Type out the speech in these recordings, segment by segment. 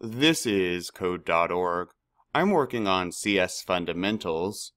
This is Code.org. I'm working on CS Fundamentals.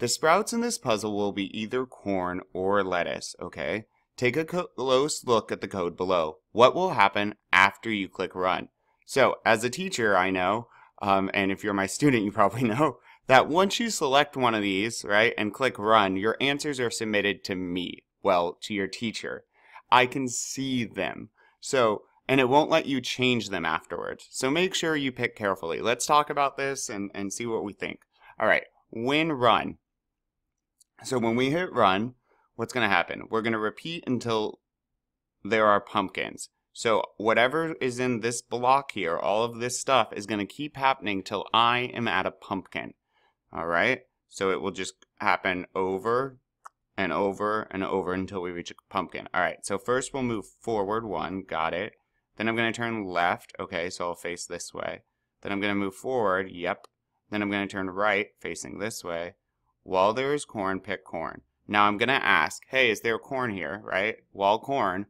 The sprouts in this puzzle will be either corn or lettuce, okay? Take a close look at the code below. What will happen after you click run? So, as a teacher, I know, and if you're my student, you probably know, that once you select one of these, right, and click run, your answers are submitted to me, well, to your teacher. I can see them. So, and it won't let you change them afterwards. So make sure you pick carefully. Let's talk about this and see what we think. All right, when run. So when we hit run, what's going to happen? We're going to repeat until there are pumpkins. So whatever is in this block here, all of this stuff is going to keep happening till I am at a pumpkin. All right, so it will just happen over and over and over until we reach a pumpkin. All right, so first we'll move forward one, got it. Then I'm going to turn left, okay, so I'll face this way. Then I'm going to move forward, yep. Then I'm going to turn right, facing this way. While there is corn, pick corn. Now I'm going to ask, hey, is there corn here, right? While corn,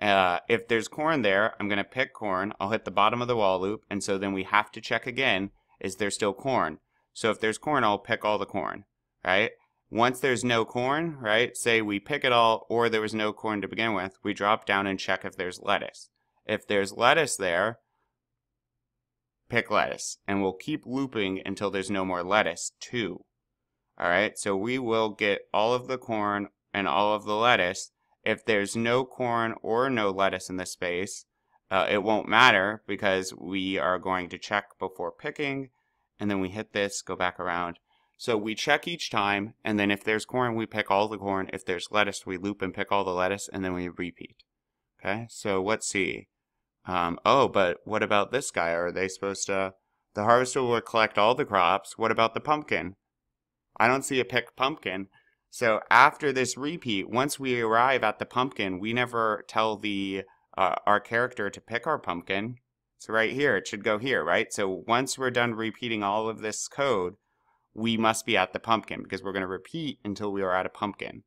if there's corn there, I'm going to pick corn. I'll hit the bottom of the while loop, and so then we have to check again, is there still corn? So if there's corn, I'll pick all the corn, right? Once there's no corn, right, say we pick it all or there was no corn to begin with, we drop down and check if there's lettuce. If there's lettuce there, pick lettuce. And we'll keep looping until there's no more lettuce too. All right, so we will get all of the corn and all of the lettuce. If there's no corn or no lettuce in the space, it won't matter because we are going to check before picking. And then we hit this, go back around. So we check each time, and then if there's corn, we pick all the corn. If there's lettuce, we loop and pick all the lettuce, and then we repeat. Okay, so let's see. Oh, but what about this guy? Are they supposed to... The harvester will collect all the crops. What about the pumpkin? I don't see a pick pumpkin. So after this repeat, once we arrive at the pumpkin, we never tell the our character to pick our pumpkin. So right here, it should go here, right? So once we're done repeating all of this code, we must be at the pumpkin because we're going to repeat until we are at a pumpkin.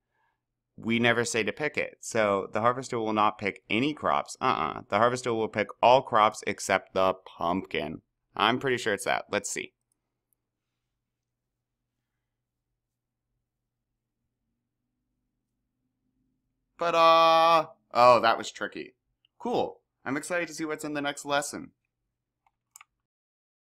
We never say to pick it. So the harvester will not pick any crops. The harvester will pick all crops except the pumpkin. I'm pretty sure it's that. Let's see. Ta-da! Oh, that was tricky. Cool. I'm excited to see what's in the next lesson.